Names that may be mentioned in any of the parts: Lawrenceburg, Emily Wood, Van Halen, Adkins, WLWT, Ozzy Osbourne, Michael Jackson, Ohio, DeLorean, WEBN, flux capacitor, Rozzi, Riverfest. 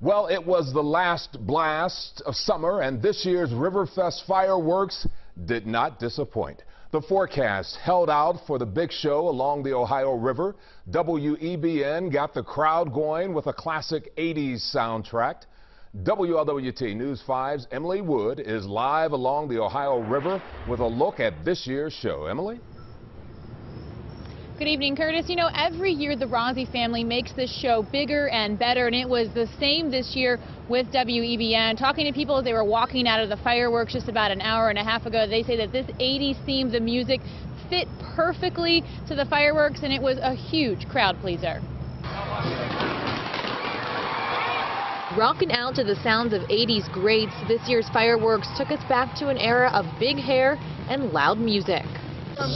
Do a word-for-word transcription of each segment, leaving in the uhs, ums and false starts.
Well, it was the last blast of summer, and this year's Riverfest fireworks did not disappoint. The forecast held out for the big show along the Ohio River. W E B N got the crowd going with a classic eighties soundtrack. W L W T News five's Emily Wood is live along the Ohio River with a look at this year's show. Emily? Good evening, Curtis. You know, every year the Rozzi family makes this show bigger and better, and it was the same this year with W E B N. Talking to people as they were walking out of the fireworks just about an hour and a half ago, they say that this eighties theme, the music, fit perfectly to the fireworks, and it was a huge crowd pleaser. Rocking out to the sounds of eighties greats, this year's fireworks took us back to an era of big hair and loud music. From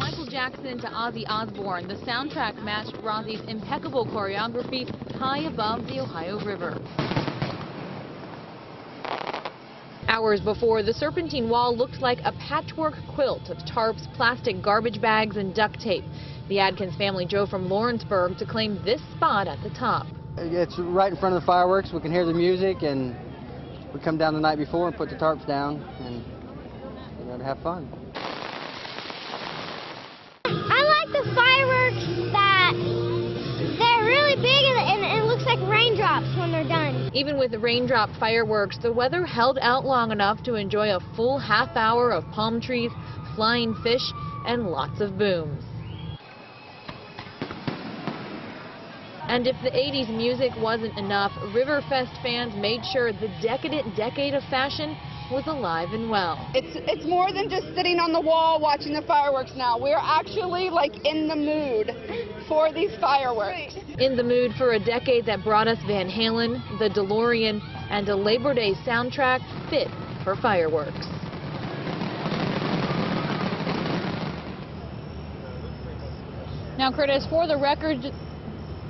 Michael Jackson to Ozzy Osbourne, the soundtrack matched Rozzi's impeccable choreography high above the Ohio River. Hours before, the serpentine wall looked like a patchwork quilt of tarps, plastic garbage bags, and duct tape. The Adkins family drove from Lawrenceburg to claim this spot at the top. It's right in front of the fireworks. We can hear the music, and we come down the night before and put the tarps down, and we're going to have fun. I like the fireworks that they're really big and it looks like raindrops when they're done. Even with the raindrop fireworks, the weather held out long enough to enjoy a full half hour of palm trees, flying fish, and lots of booms. And if the eighties music wasn't enough, Riverfest fans made sure the decadent decade of fashion was alive and well. It's, it's more than just sitting on the wall watching the fireworks now. We're actually like in the mood for these fireworks. In the mood for a decade that brought us Van Halen, the DeLorean, and a Labor Day soundtrack fit for fireworks. Now, Curtis, for the record,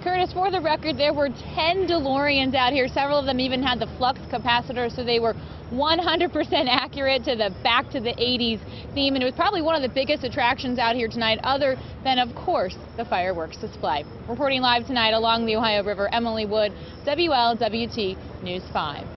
Curtis, for the record, there were ten DeLoreans out here. Several of them even had the flux capacitor, so they were one hundred percent accurate to the back to the eighties theme, and it was probably one of the biggest attractions out here tonight, other than, of course, the fireworks display. Reporting live tonight along the Ohio River, Emily Wood, W L W T News five.